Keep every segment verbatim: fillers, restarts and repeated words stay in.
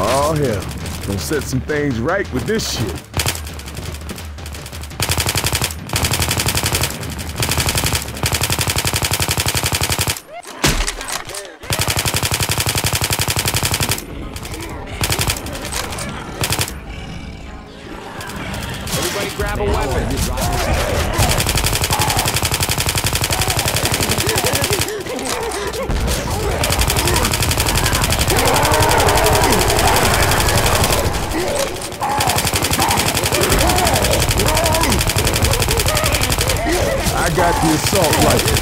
Oh hell, gonna set some things right with this shit. Everybody grab a weapon. Got the assault rifle.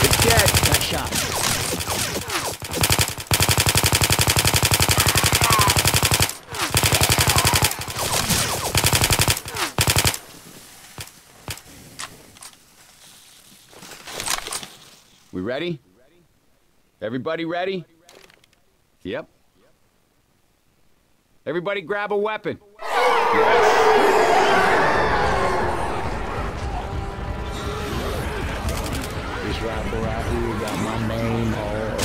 It's dead. That shot. We ready? Everybody ready? Yep. Everybody grab a weapon. Yes. This rifle right here got my name all over it.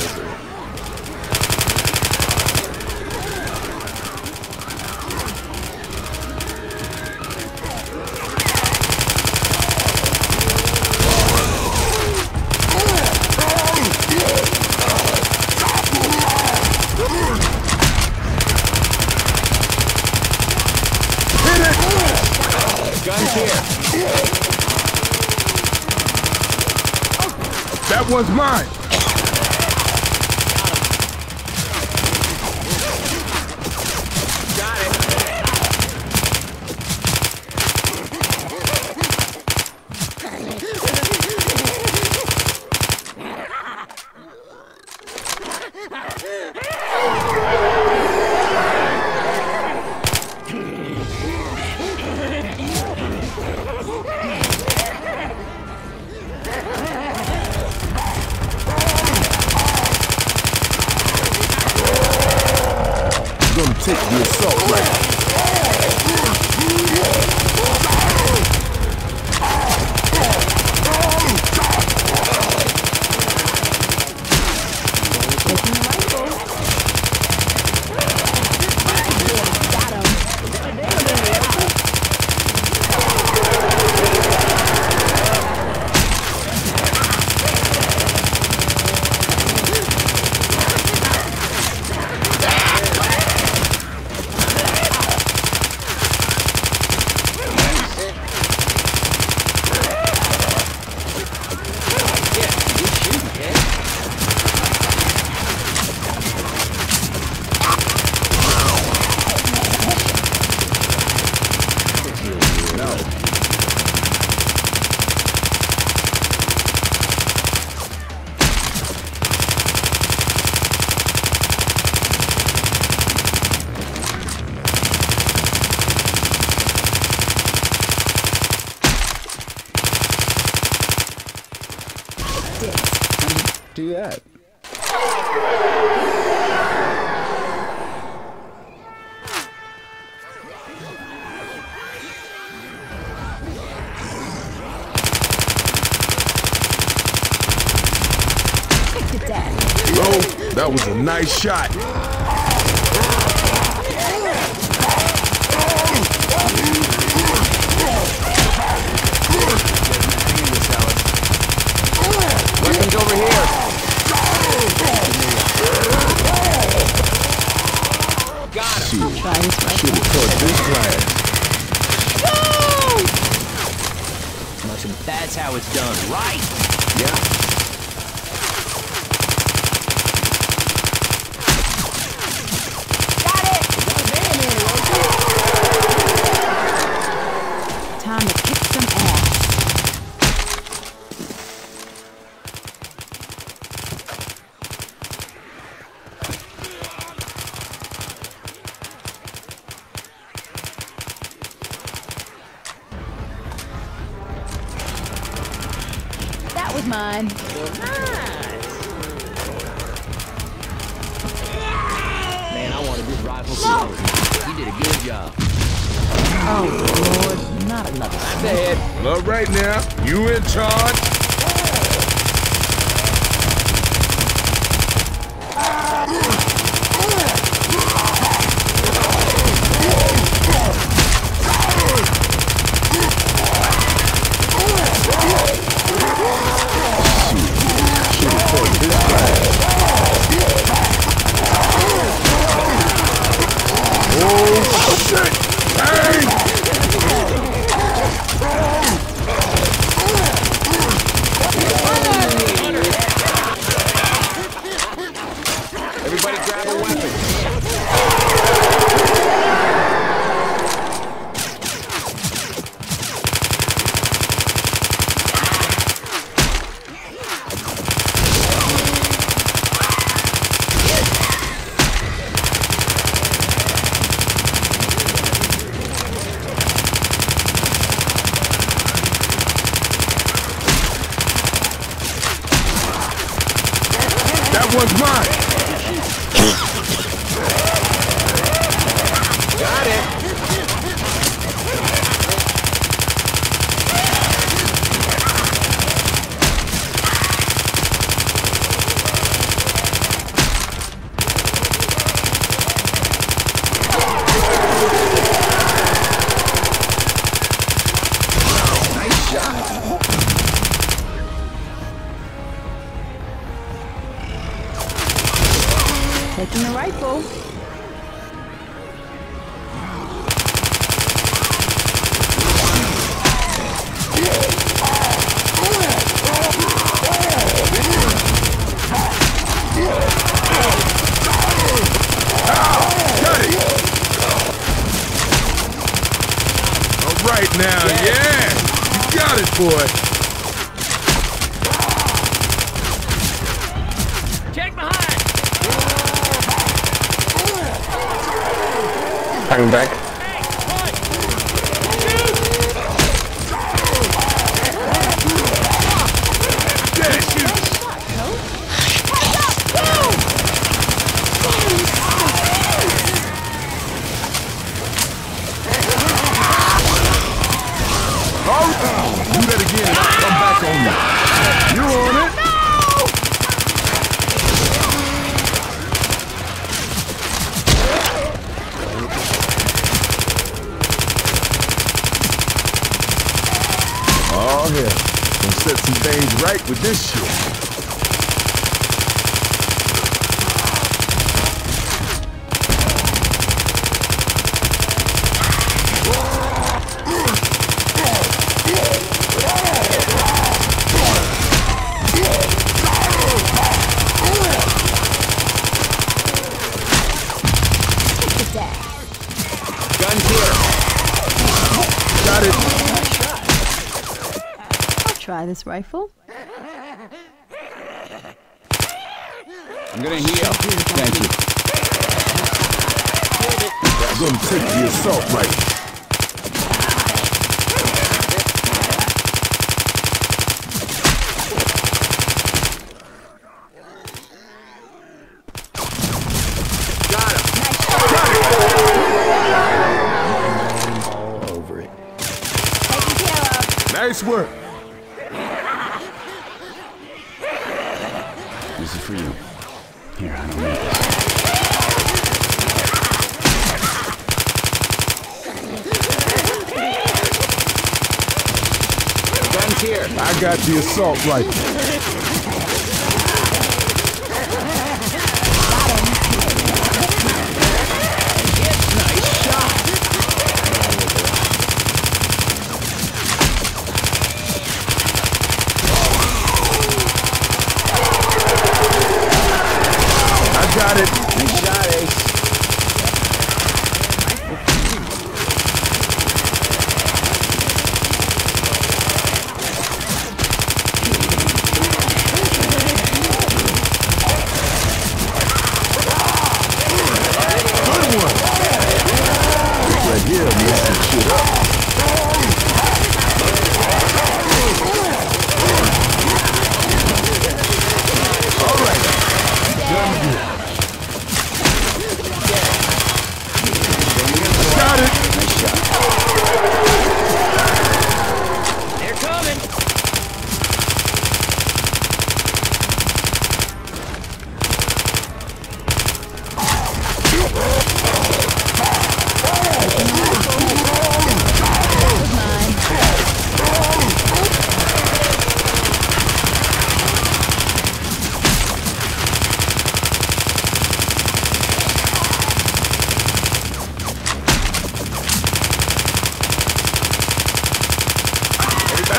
That one's mine. Got it. Take the assault rifle. Do that. Oh, that was a nice shot. Weapons over here. Shoot, shoot, shoot, this glass. Woo! That's how it's done, right? Yeah. Got it! It time to kick some of mine. Man, I wanted this rifle so you did a good job. Oh, Lord, not another step. Well, right now, you in charge. Taking the rifle. All right now, yeah! You got it, boy! Hang back. Oh, do that again. Come back on me. You on it? All here. Gonna set some things right with this shit. Look at that. Guns here. Got it. Try this rifle. I'm gonna heal. Thank you. I'm gonna take the assault rifle. Got him. Nice. Got him. I'm all over it. Taking care of. Nice work. This is for you. Here, I don't need this. Guns here. I got the assault rifle. Got it. You shot it.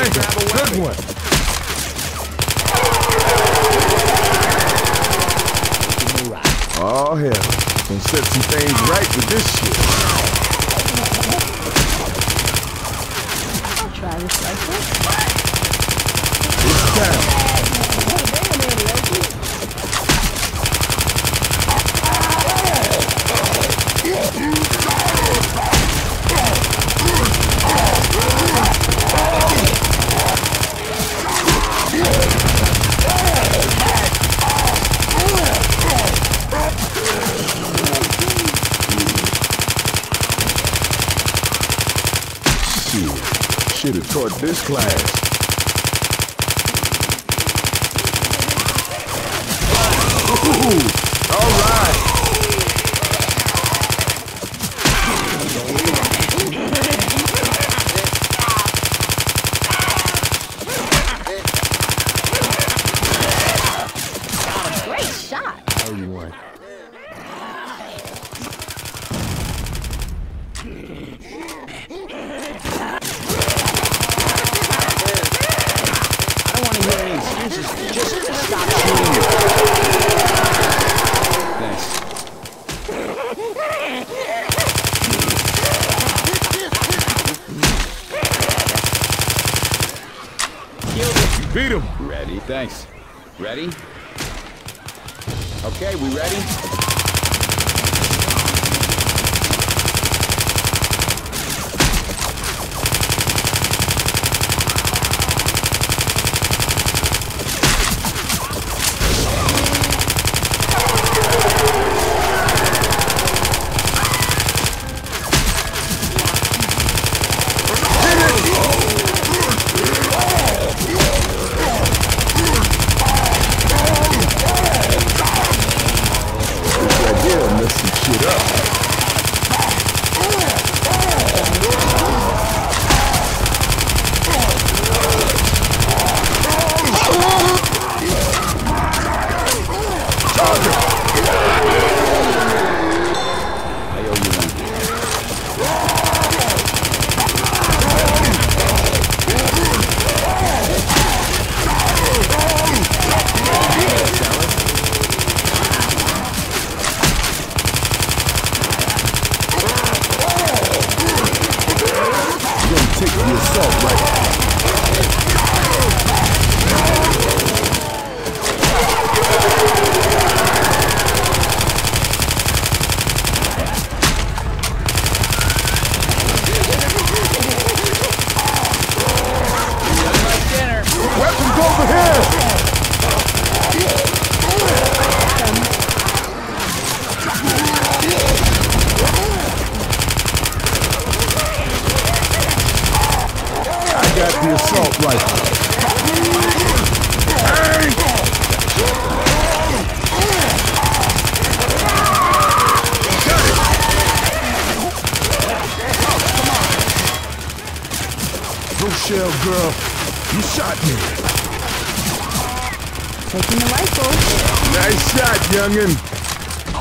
Danger. Good one. Oh hell. Gonna set some things right with this shit. I'll try this rifle. It's down. Should have taught this class. Beat him! Ready, thanks. Ready? Okay, we ready? The assault rifle. Hey! Got it! Rochelle, girl, you shot me. Taking the rifle. Nice shot, young'un. Oh.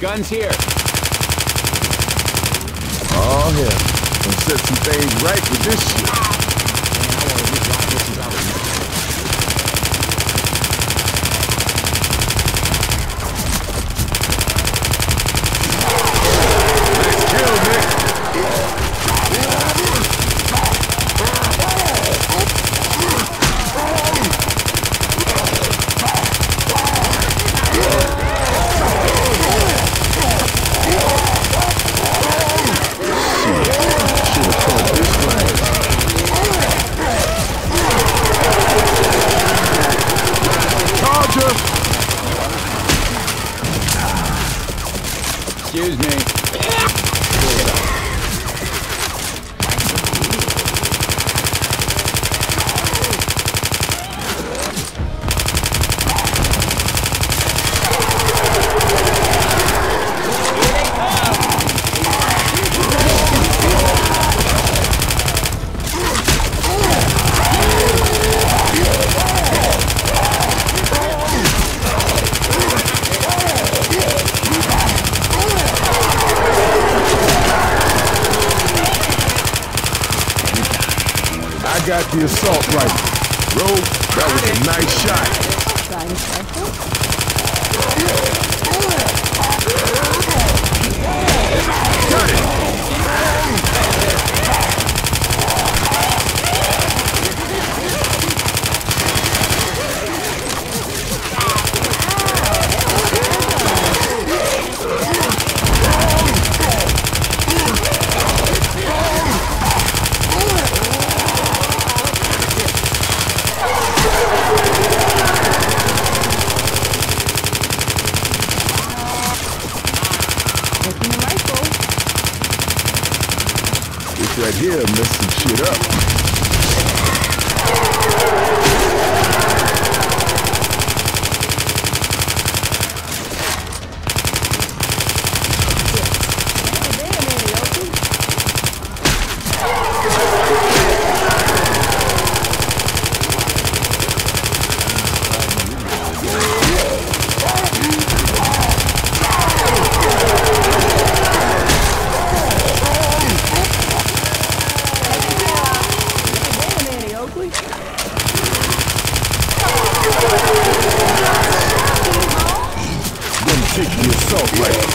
Guns here. Oh, hell. Gonna set some things right with this shit. Man, I wanna just lock this out of I got the assault rifle. Rogue, that was a nice shot. Got it! Right here, messing shit up. Take the assault rifle.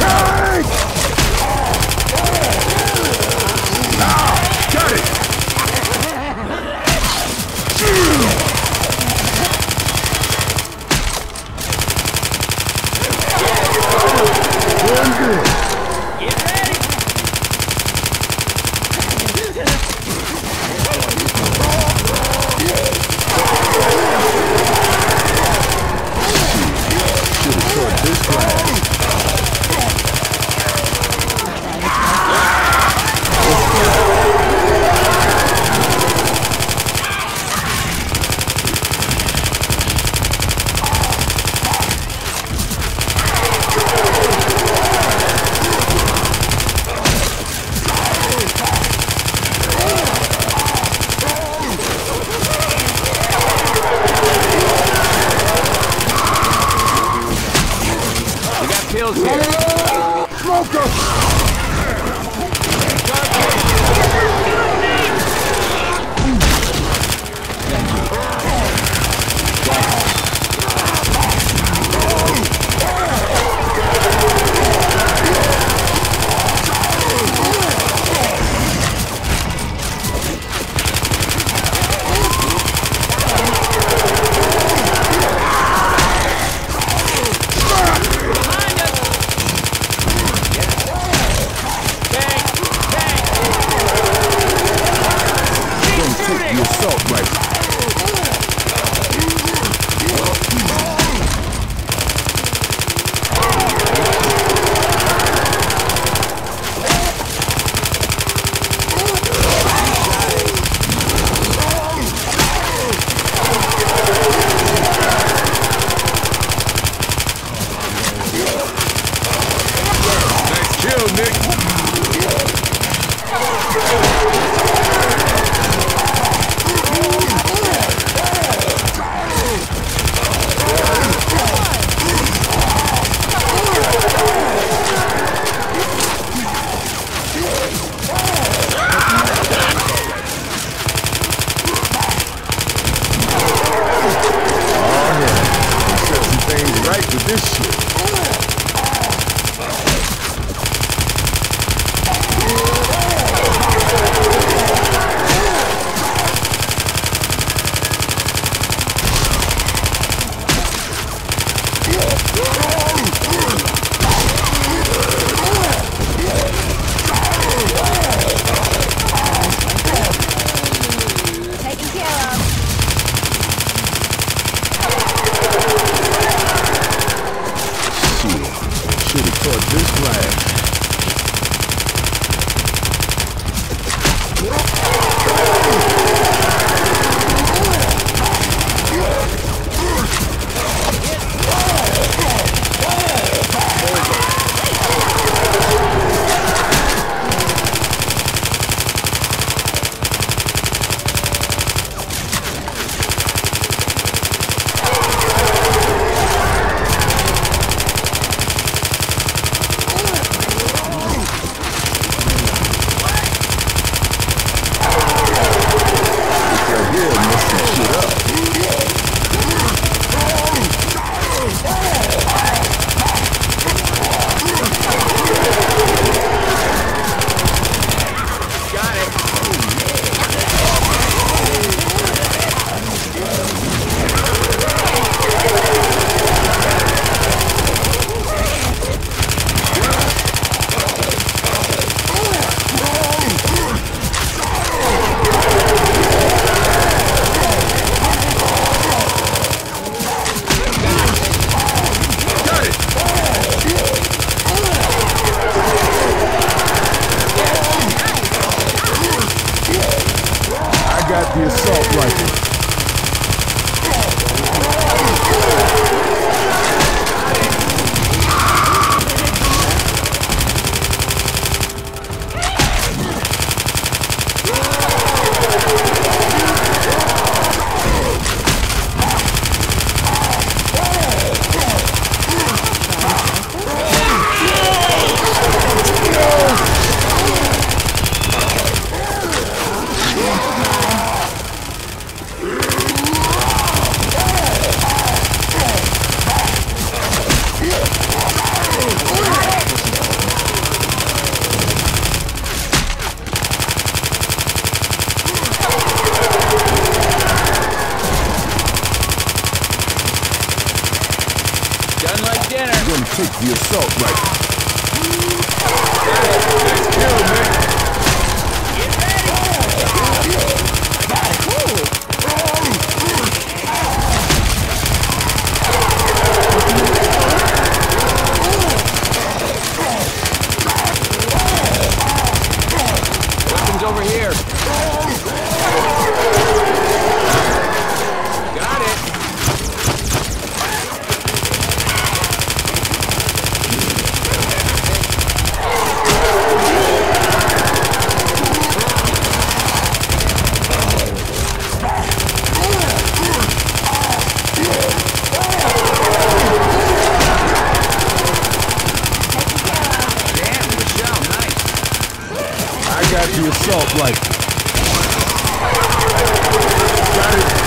Got it. One good. at you assault like. Got it.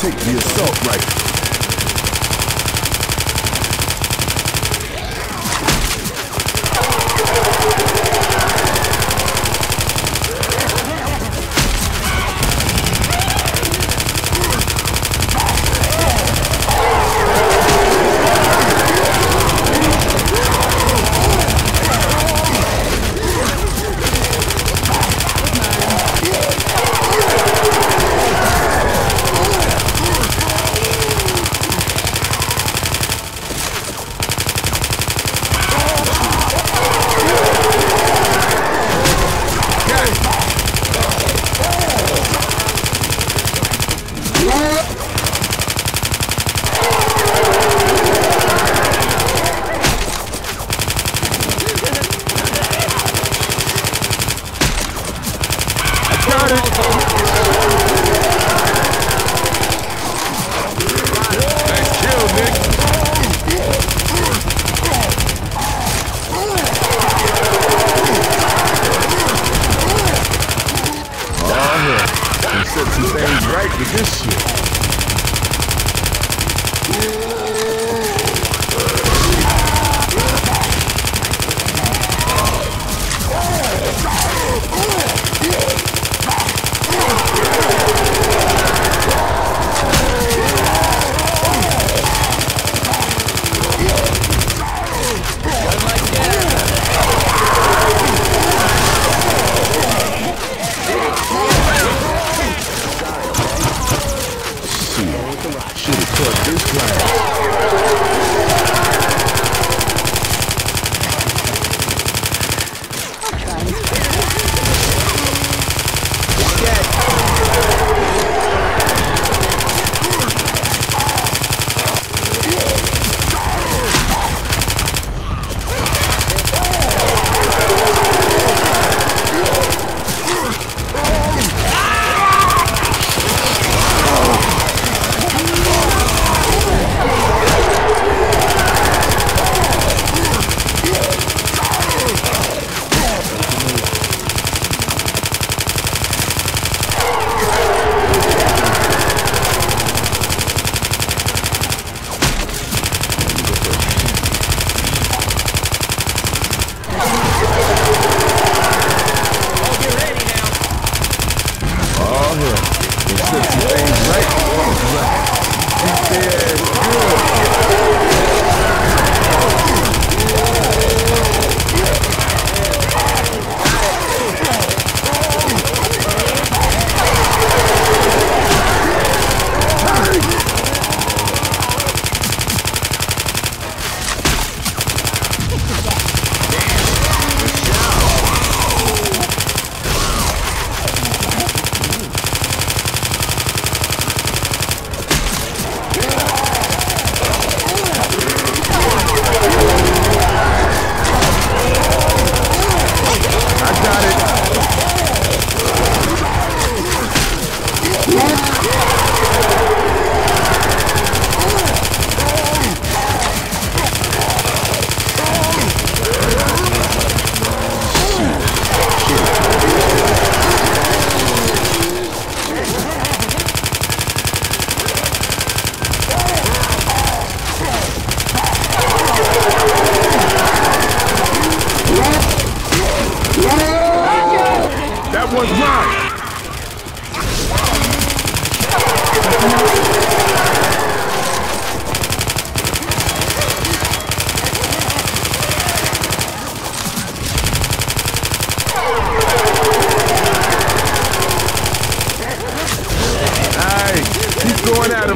Take the assault rifle.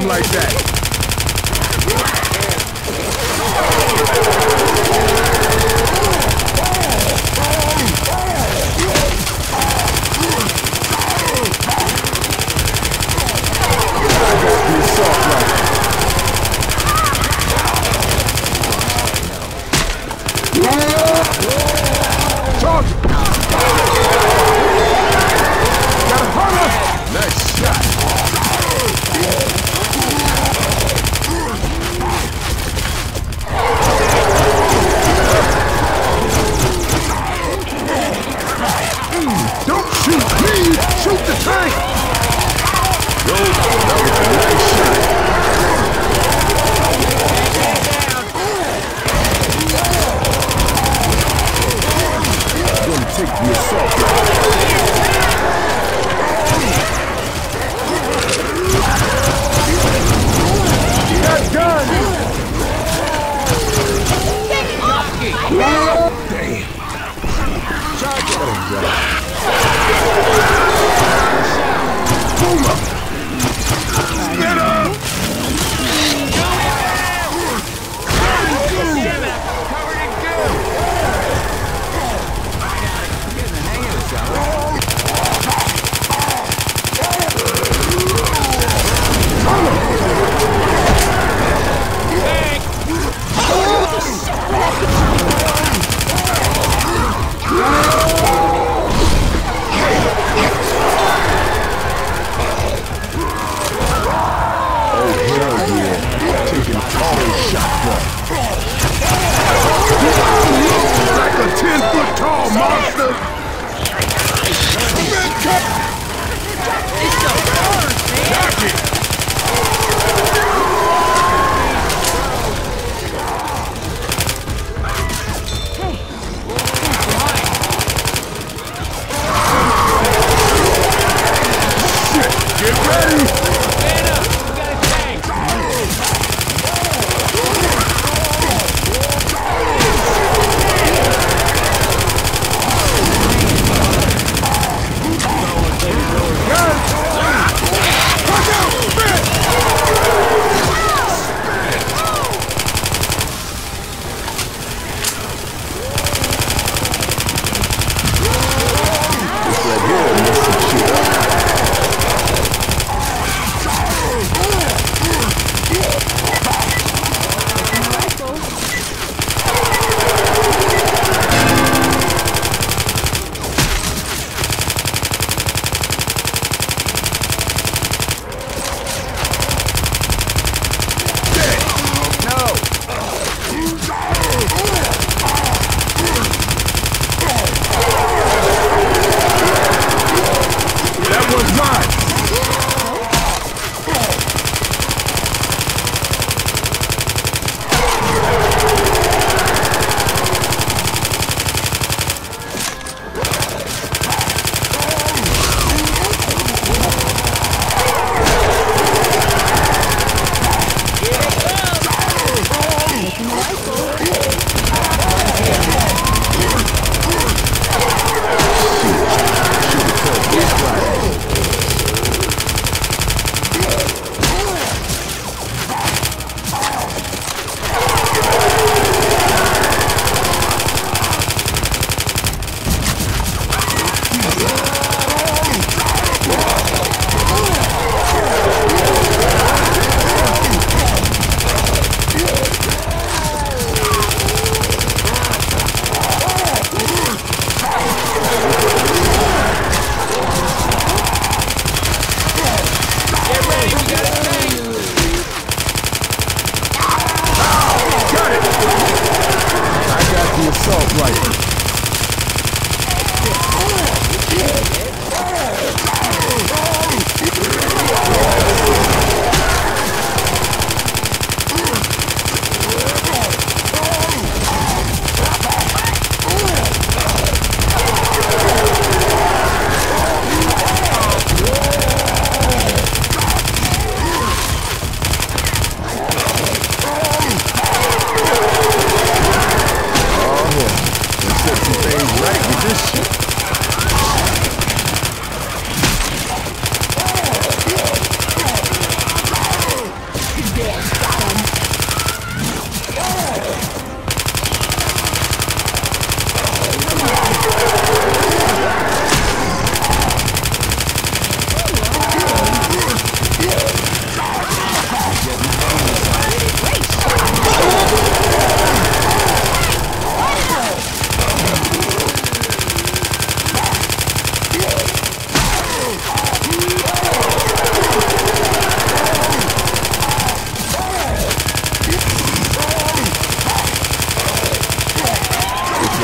him like that.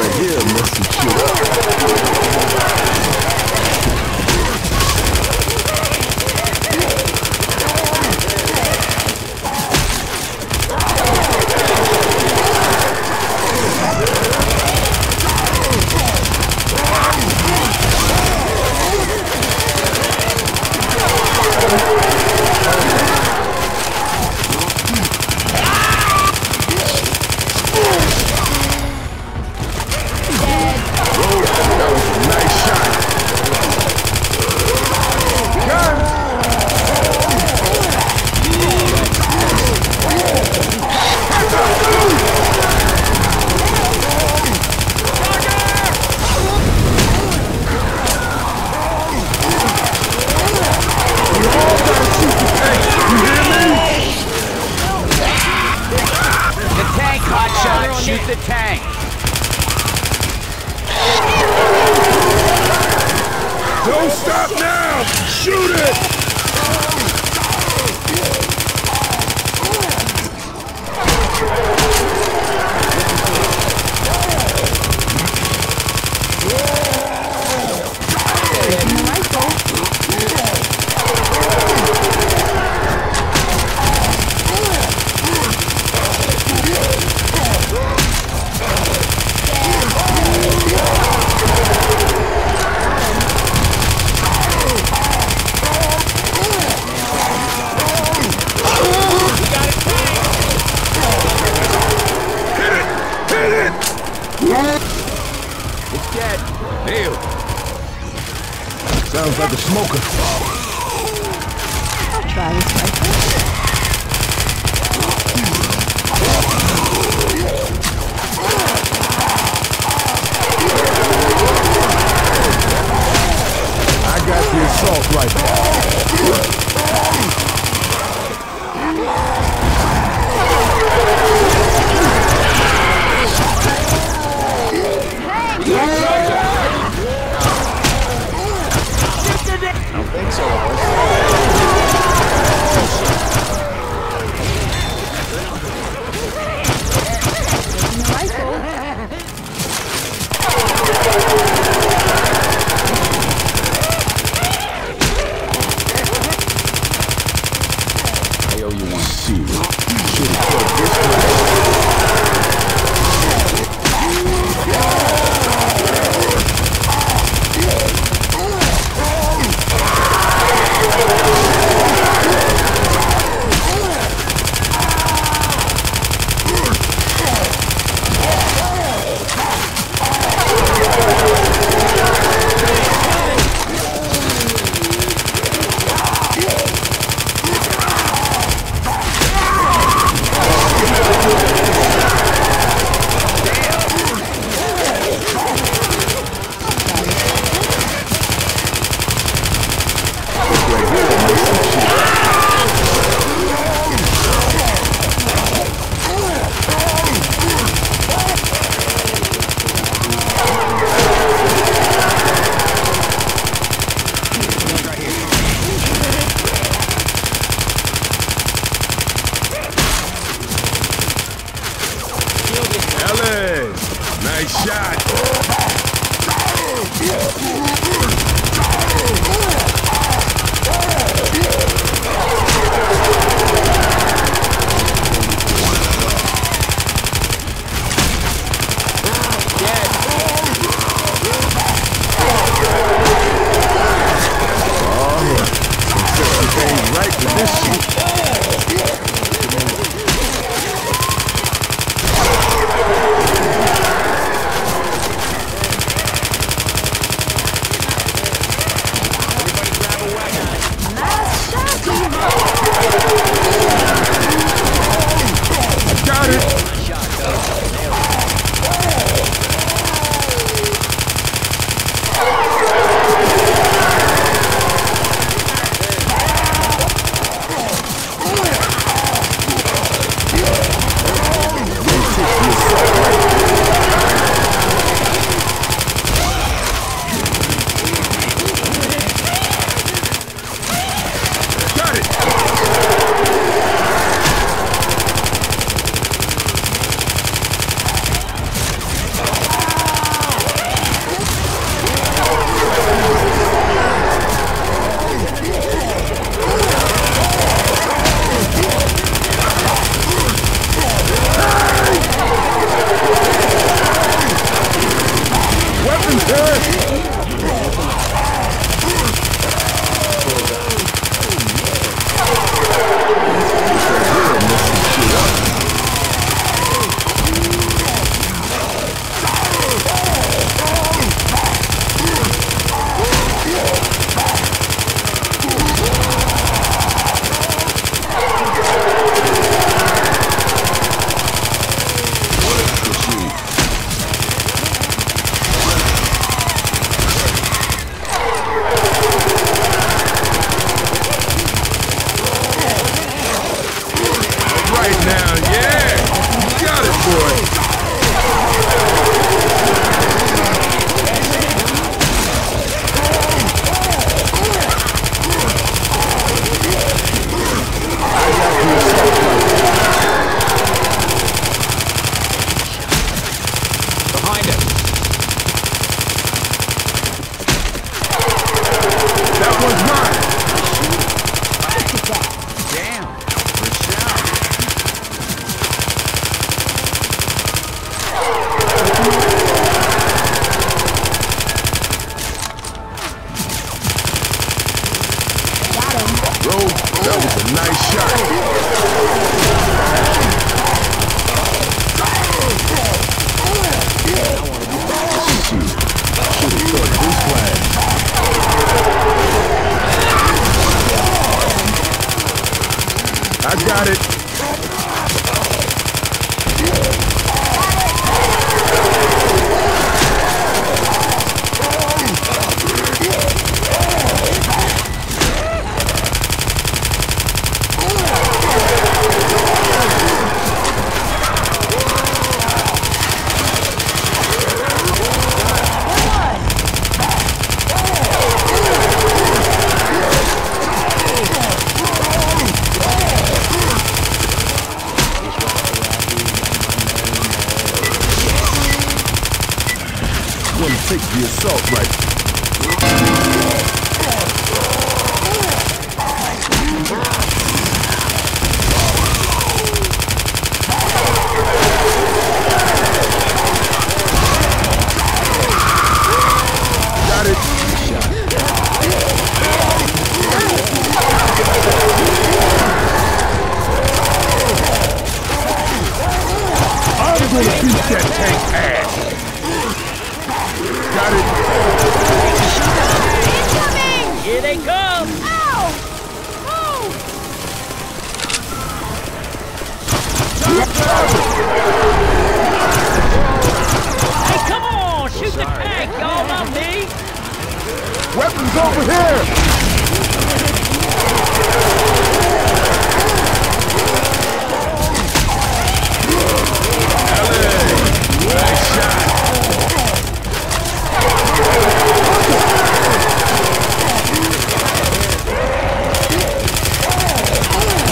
right here messy shit. Shoot the tank! Don't stop now! Shoot it! It's dead. Neil. Sounds like a smoker. I'll try this rifle. I got the assault rifle. Nice shot! Take the assault rifle. Weapons over here! Ellie! Nice shot!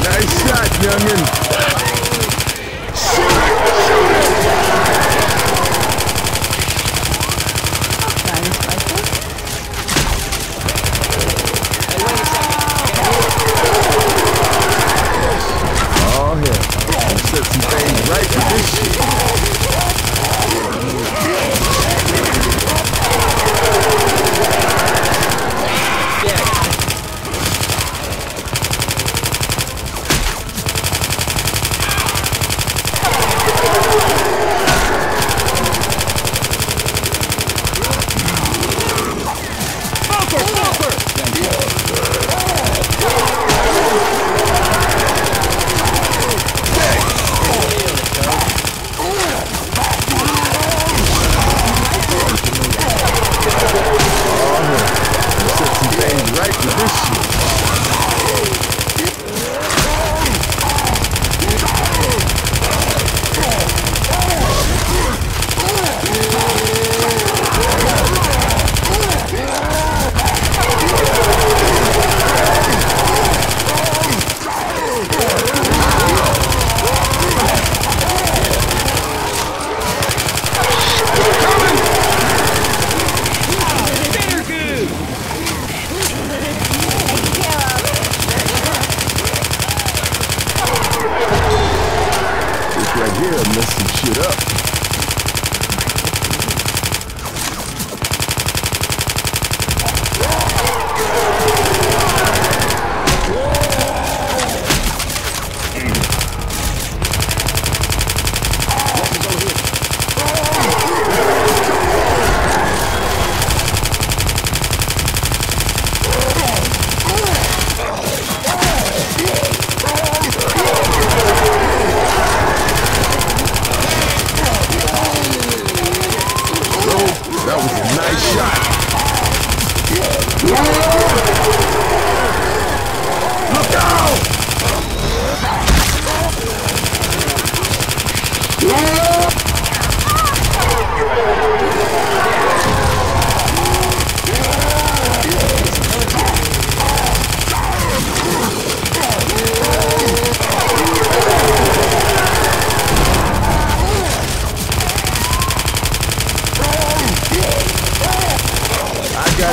Nice shot, young'un! Shoot it! Shoot it!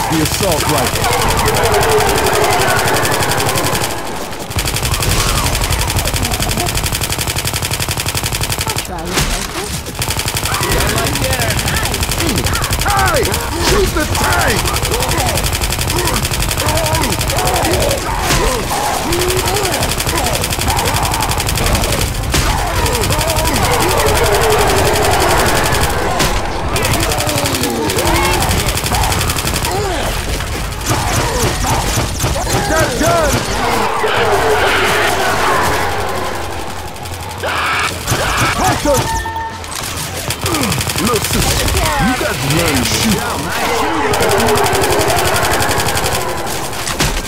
The assault rifle. I'll try this rifle. Yeah, right there. tank! Shoot the tank! I got guns! Punch him! Look, sister, you got to learn to shoot. You're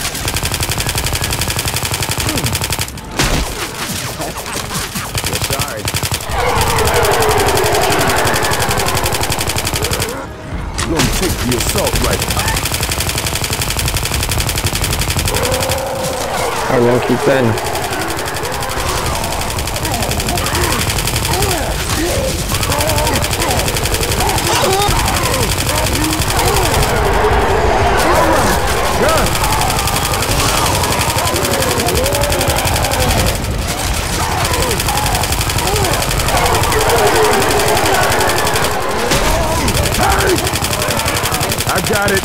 sorry. You're gonna take the assault rifle. How long keep that? Got it. Got it.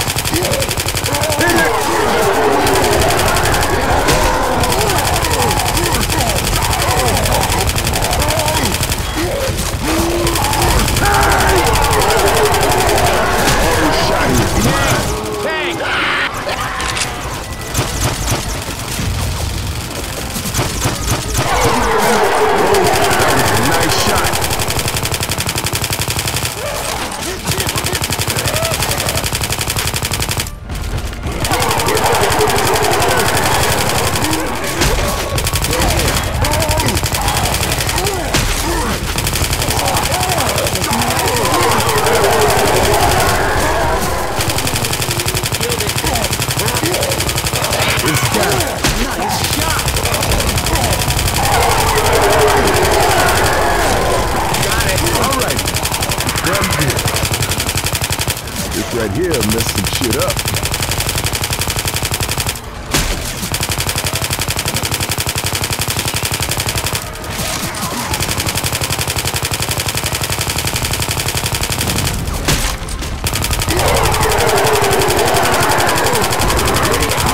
Hit it. Right here, mess some shit up.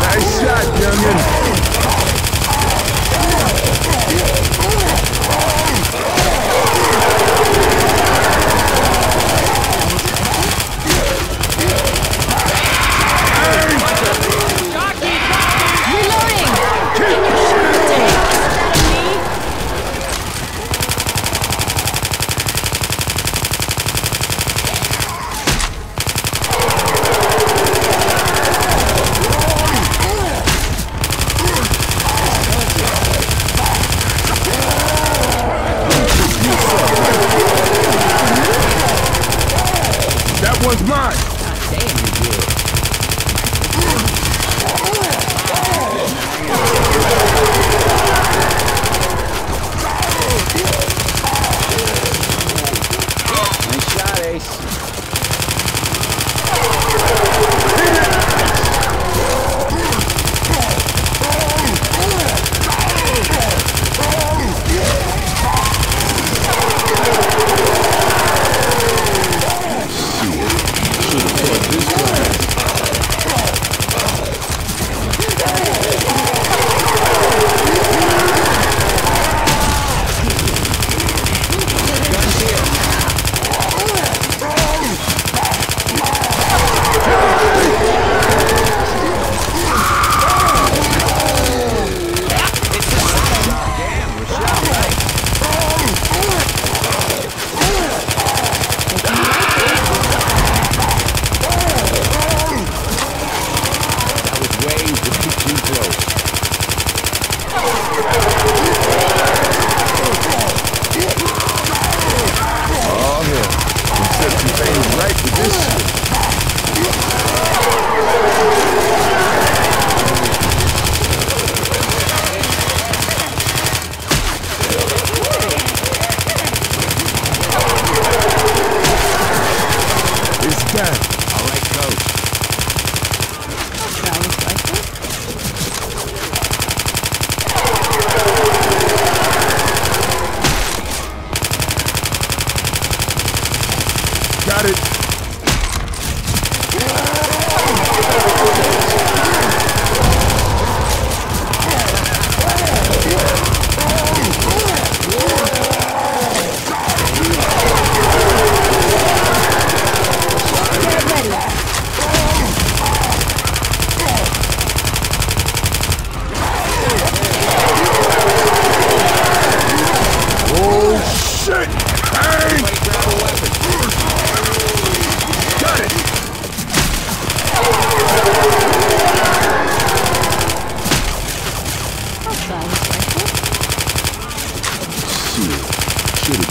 Nice shot, youngin'. Nice shot, Ace.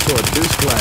for display.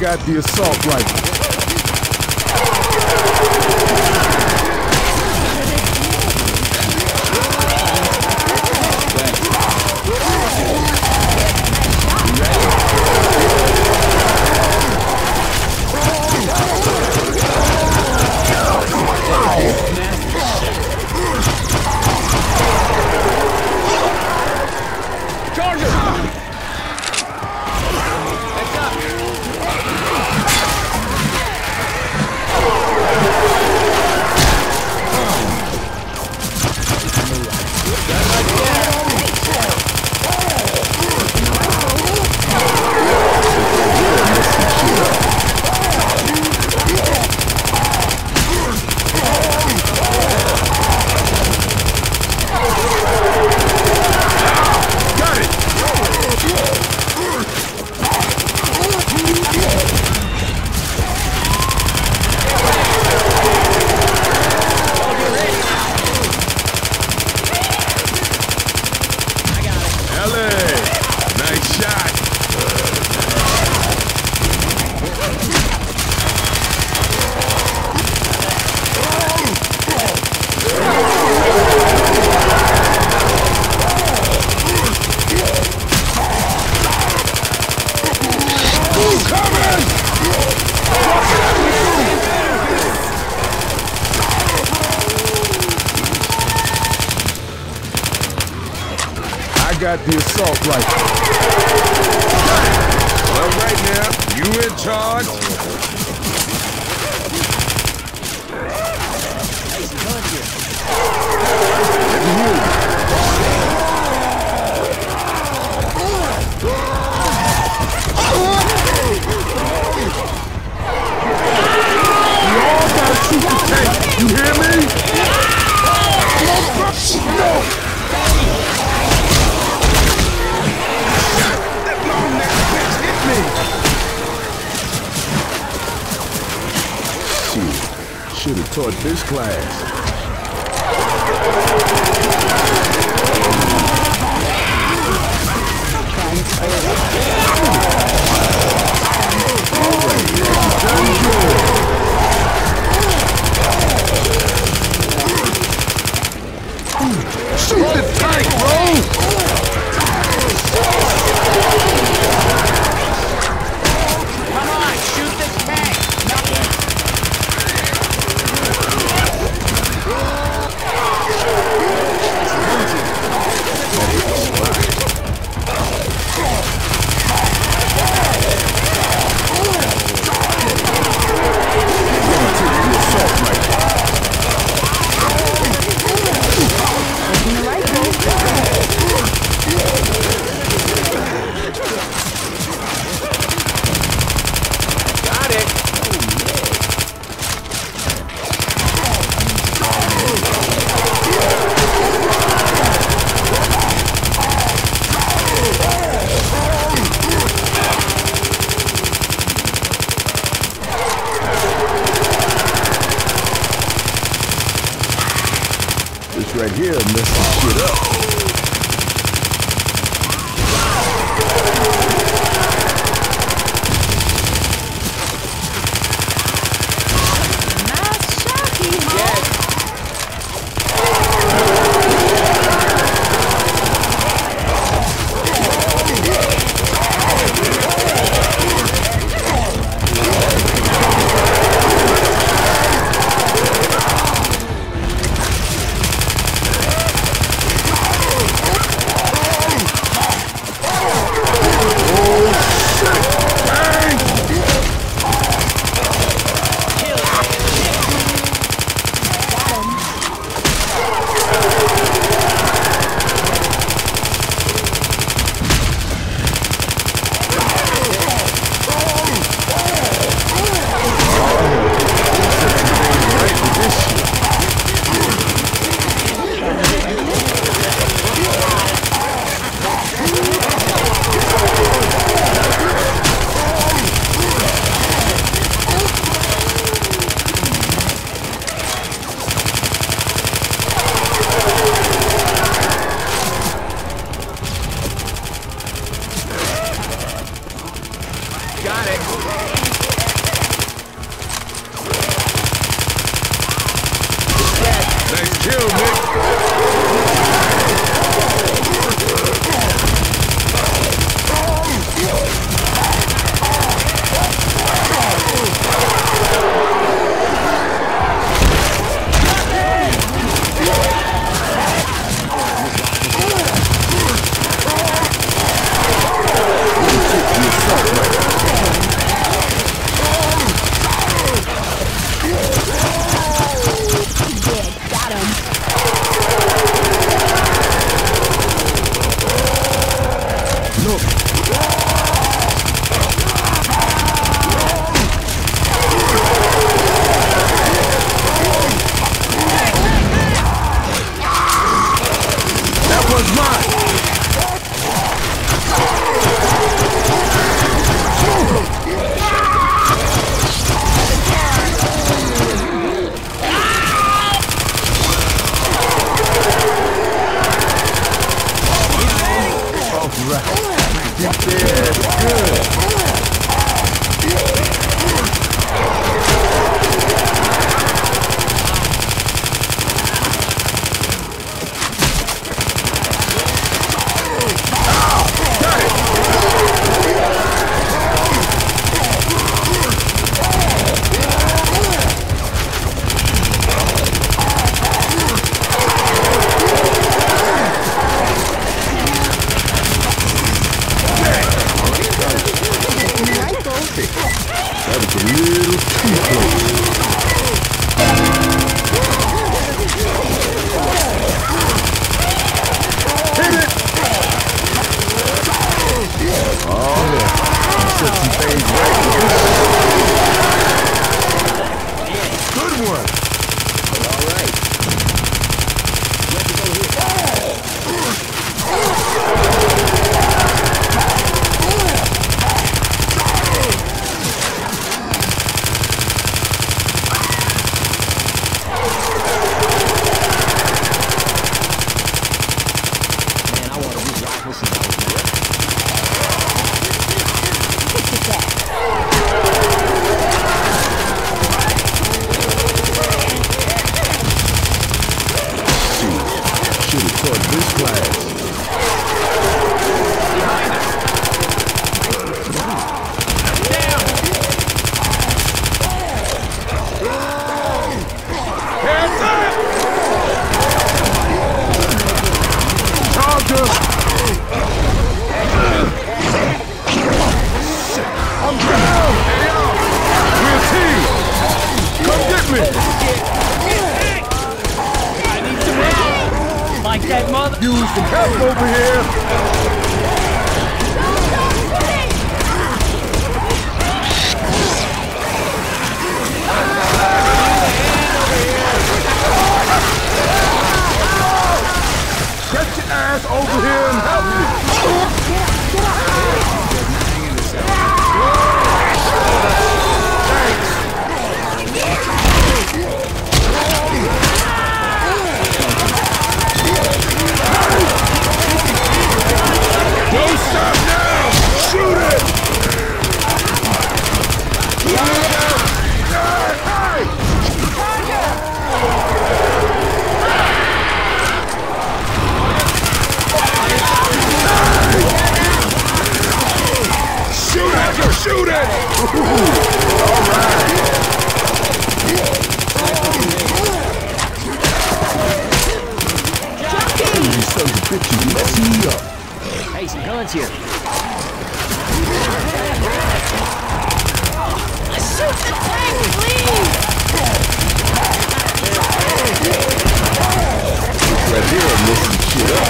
Got the assault rifle. Charger! I got the assault rifle. All right now, you in charge. We all gotta shoot the tank. You hear me? No! Should have taught this class. Shoot the tank, bro! Right here, messing shit up. Nice shot, Emo. just a little too close. Hit it! Oh yeah, set some things right. Good one! All right. Let's go here. Use some help over here! Get your ass over here and help me! Shoot it! All right! These sons of bitches mess me up. Hey, some guns here. Shoot the tank, please! Right here, I'm messing shit up.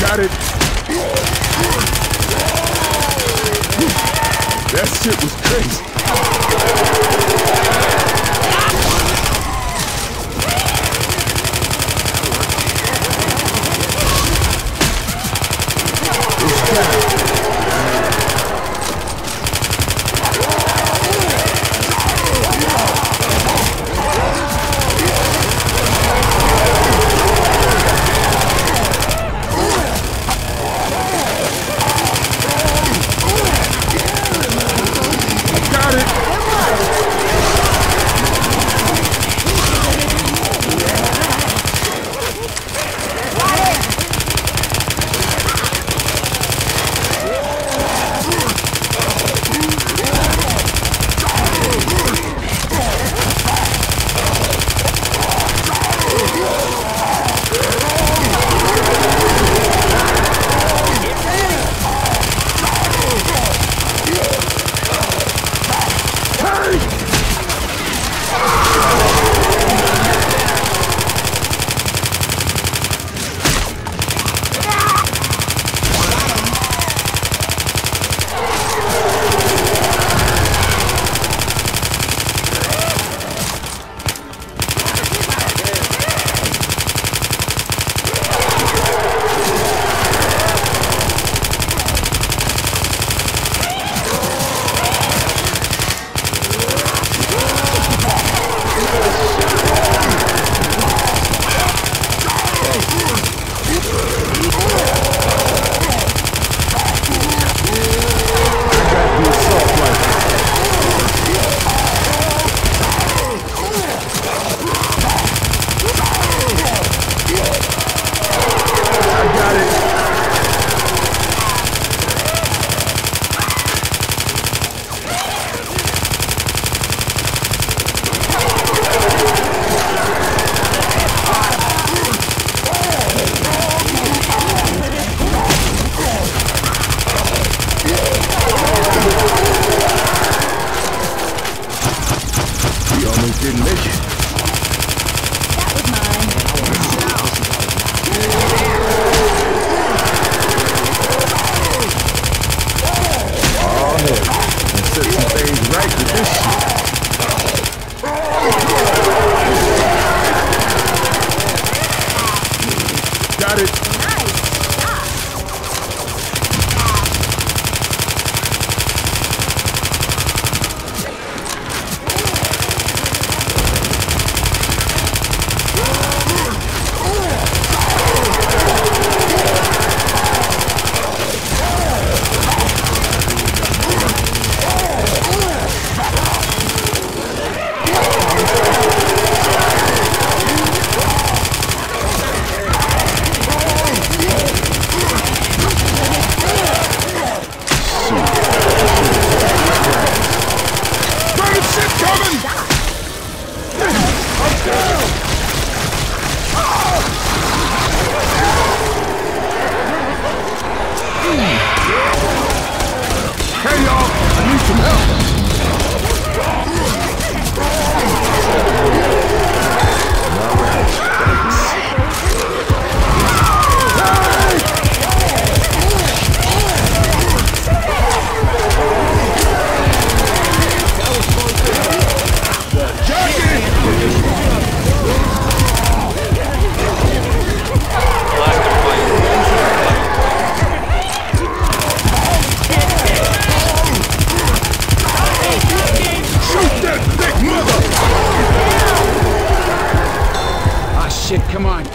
Got it!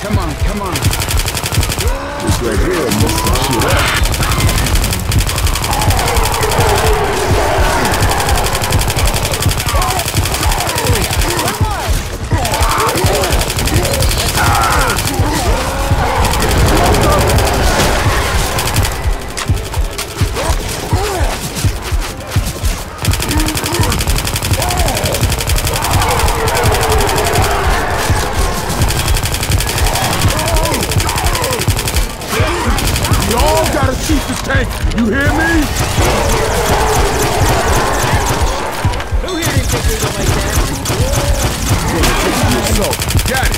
Come on, come on. Just right here, I missed some shit tank, you hear me? Who here didn't take it like that? Got it. Got it.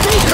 Take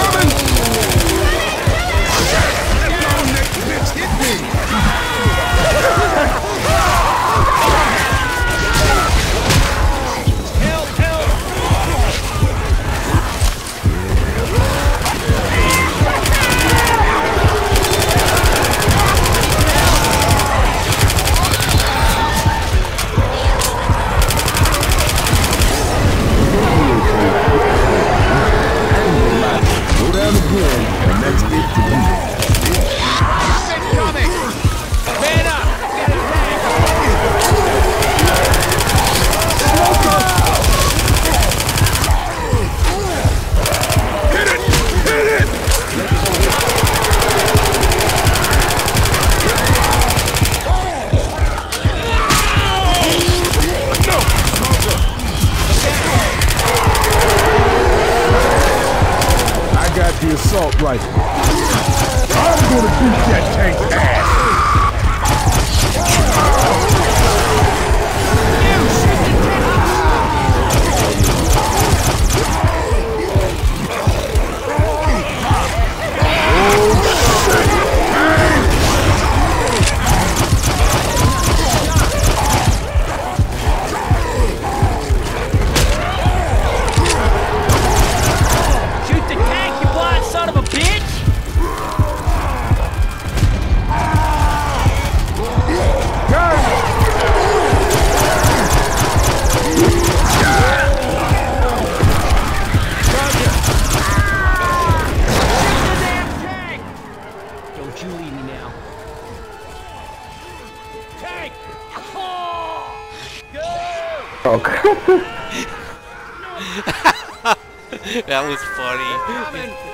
the assault rifle. I'm gonna beat that tank's That was funny.